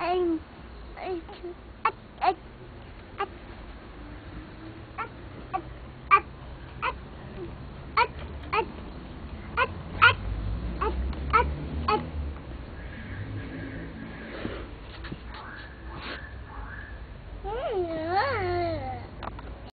عربي.